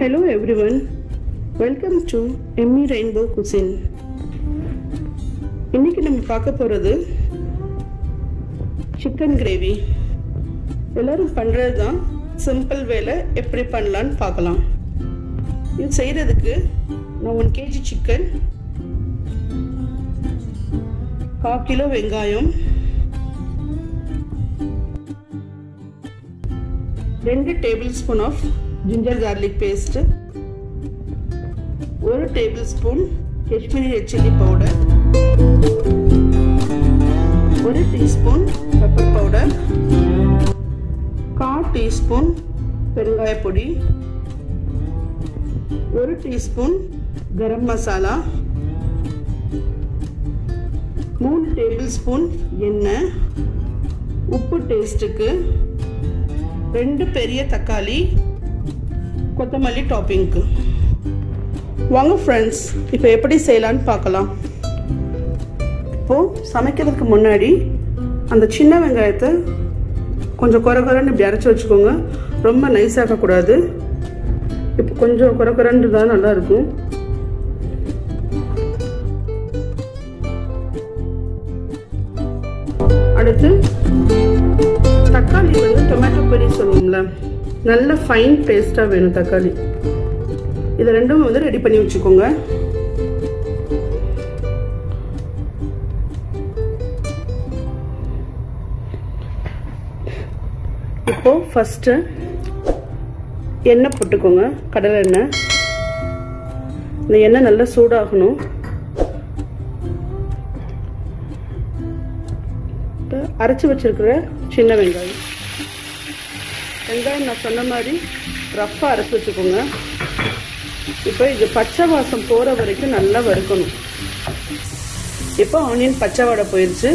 Hello everyone, welcome to Emmy Rainbow Cuisine. இன்னைக்கு நம்ம பார்க்க போறது சிக்கன் கிரேவி. எல்லாரும் பண்றதுதான், சிம்பிள் வேல எப்படி பண்ணலாம்னு பார்க்கலாம். இது செய்யிறதுக்கு நான் 1 kg சிக்கன், 1/2 kg வெங்காயம், 2 tablespoon of ginger garlic paste, 1 tablespoon Kashmiri chili powder, 1 teaspoon pepper powder, 1/4 teaspoon perungaya podi, 1 teaspoon garam masala, 3 tablespoon enna, uppu taste ku 2 பெரிய தக்காளி, கொத்தமல்லி டாப்பிங். வாங்க फ्रेंड्स, இப்போ எப்படி செய்யலாம்னு பார்க்கலாம். இப்போ சமைக்கிறதுக்கு முன்னாடி அந்த சின்ன வெங்காயத்தை கொஞ்சம் கொரகரன்னு அரைச்சு வச்சுக்கோங்க. ரொம்ப நைஸா ஆக்க கூடாது. இப்போ கொஞ்சம் கொரகரன்னு தான் நல்லா இருக்கும். அடுத்து தக்காளி வந்து டொமேட்டோ பெரி சொல்லுவோம்ல, நல்ல ஃபைன் பேஸ்டா வேணும் தக்காளி. இது ரெண்டும் வந்து ரெடி பண்ணி வச்சுக்கோங்க. இப்போ ஃபர்ஸ்ட் எண்ணெய் போட்டுக்கோங்க, கடலை எண்ணெய். இந்த எண்ணெய் நல்லா சூடாகணும். அரைச்சு வச்சிருக்கிற சின்ன வெங்காயம், நான் சொன்ன மாதிரி ரஃப்பாக அரைச்சி வச்சுக்கோங்க. இப்போ இது பச்சை வாசம் போகிற வரைக்கும் நல்லா வறுக்கணும். இப்போ ஆனியன் பச்சை வாடை போயிடுச்சு.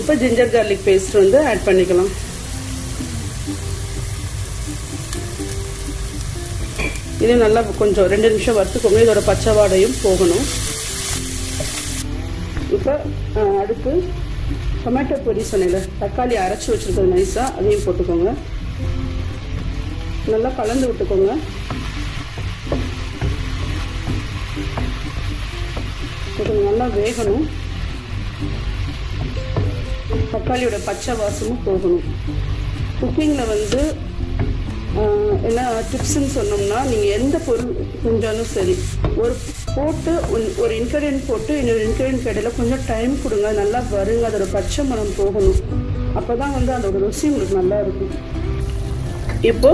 இப்போ ஜிஞ்சர் கார்லிக் பேஸ்ட் வந்து ஆட் பண்ணிக்கலாம். இது நல்லா கொஞ்சம் 2 நிமிஷம் வறுத்துக்கோங்க. இதோட பச்சை வாடையும் போகணும். இப்போ அடுத்து டொமேட்டோ பொடி சொன்னேன்ல, தக்காளி அரைச்சி வச்சுருக்கிறது நைஸாக, அதையும் போட்டுக்கோங்க. நல்லா கலந்து விட்டுக்கோங்க. கொஞ்சம் நல்லா வேகணும். தக்காளியோட பச்சை வாசமும் போகணும். குக்கிங்கில் வந்து என்ன டிப்ஸ்ன்னு சொன்னோம்னா, நீங்கள் எந்த பொருள் செஞ்சாலும் சரி, ஒரு இன்க்ரீடியன்ட் போட்டு இன்னொரு இன்க்ரீடியன்ட் இடையில் கொஞ்சம் டைம் கொடுங்க. நல்லா வருங்க, அதோட பச்சை மரம் போகணும். அப்போ தான் வந்து அதோட ருசி உங்களுக்கு நல்லா இருக்கும். இப்போ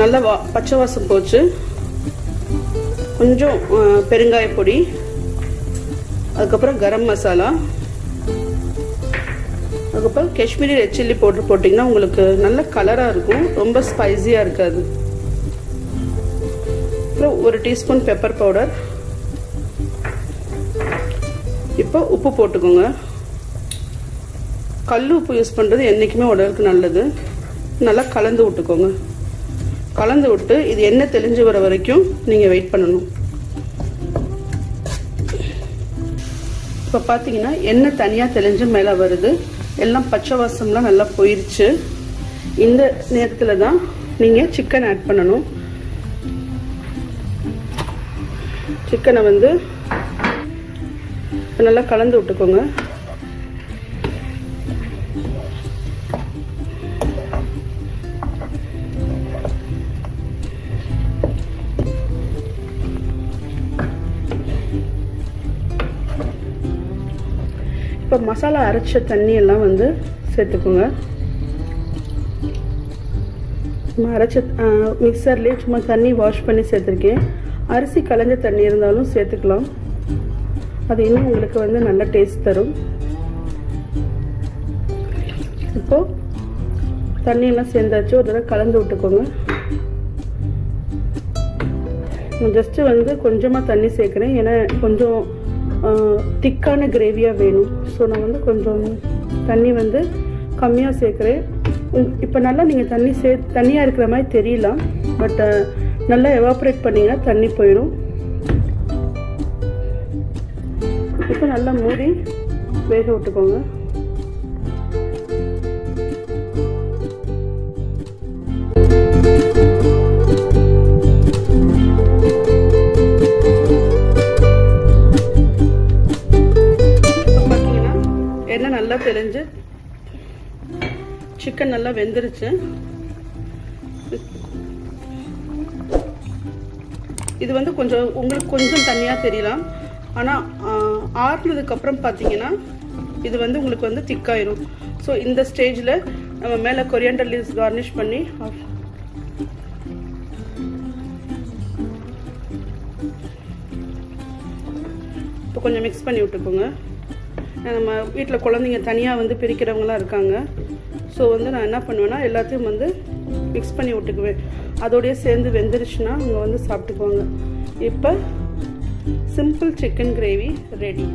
நல்லா பச்சை வாசம் போச்சு. கொஞ்சம் பெருங்காய பொடி, அதுக்கப்புறம் கரம் மசாலா, அதுக்கப்புறம் காஷ்மீரி ரெட் சில்லி பவுடர் போட்டிங்கன்னா உங்களுக்கு நல்ல கலராக இருக்கும், ரொம்ப ஸ்பைஸியாக இருக்காது. அப்புறம் 1 டீஸ்பூன் பெப்பர் பவுடர். இப்போ உப்பு போட்டுக்கோங்க. கல் உப்பு யூஸ் பண்ணுறது என்றைக்குமே உடலுக்கு நல்லது. நல்லா கலந்து விட்டுக்கோங்க. கலந்து விட்டு இது எண்ணெய் தெளிஞ்சு வர வரைக்கும் நீங்கள் வெயிட் பண்ணணும். இப்போ பார்த்தீங்கன்னா எண்ணெய் தனியாக தெளிஞ்சு மேலே வருது. எல்லாம் பச்சை வாசம்லாம் நல்லா போயிடுச்சு. இந்த நேரத்தில் தான் நீங்கள் சிக்கன் ஆட் பண்ணணும். சிக்கனை வந்து நல்லா கலந்து விட்டுக்கோங்க. இப்போ மசாலா அரைச்ச தண்ணி எல்லாம் வந்து சேர்த்துக்கோங்க. அரைச்ச மிக்சர்லேயே சும்மா தண்ணி வாஷ் பண்ணி சேர்த்துருக்கேன். அரிசி கலந்த தண்ணி இருந்தாலும் சேர்த்துக்கலாம். அது இன்னும் உங்களுக்கு வந்து நல்ல டேஸ்ட் தரும். இப்போது தண்ணியெல்லாம் சேர்ந்தாச்சு. ஒரு தடவை கலந்து விட்டுக்கோங்க. ஜஸ்ட்டு வந்து கொஞ்சமாக தண்ணி சேர்க்குறேன், ஏன்னா கொஞ்சம் திக்கான கிரேவியாக வேணும். ஸோ நான் வந்து கொஞ்சம் தண்ணி வந்து கம்மியாக சேர்க்குறேன். இப்போ நல்லா நீங்கள் தண்ணியாக இருக்கிற மாதிரி தெரியலாம், பட் நல்லா எவாப்ரேட் பண்ணிங்கன்னா தண்ணி போயிடும். இப்போ நல்லா மூடி வேக விட்டுக்கோங்க. chicken நல்லா வெந்திருச்சு. இது வந்து கொஞ்சம் உங்களுக்கு கொஞ்சம் தண்ணியா தெரியலாம். ஆனா ஆறுனதுக்கு அப்புறம் பாத்தீங்கன்னா இது வந்து உங்களுக்கு வந்து திக் ஆயிரும். சோ இந்த ஸ்டேஜ்ல நம்ம மேல coriander leaves garnish பண்ணி இப்போ கொஞ்சம் mix பண்ணி விட்டுடுங்க. நம்ம வீட்ல குழந்தைங்க தனியா வந்து பிரிக்கிறவங்களா இருக்காங்க. சோ வந்து நான் என்ன பண்ணுவேனா எல்லாத்தையும் வந்து mix பண்ணி விட்டுக்குவேன். அதோட சேர்ந்து வெந்திருச்சுனா அவங்க வந்து சாப்பிட்டுக்குவாங்க. இப்போ simple chicken gravy ready.